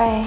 pray.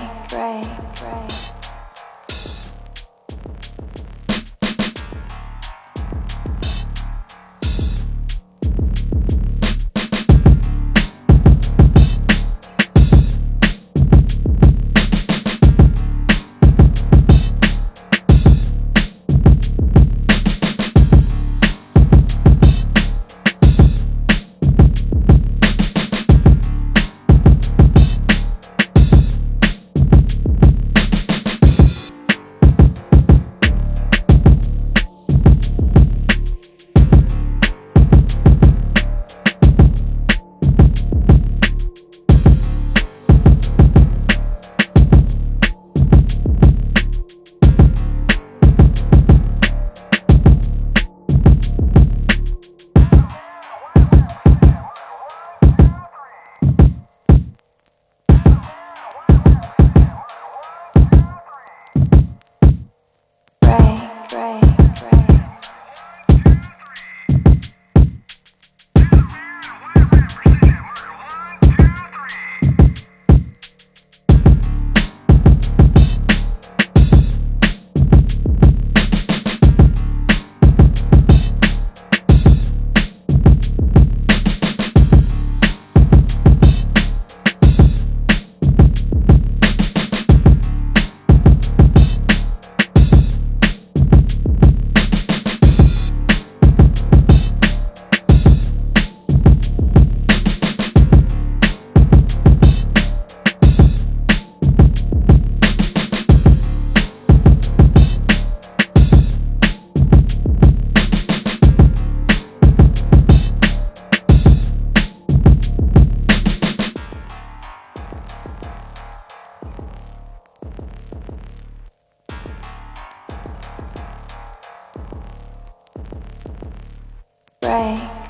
Pray.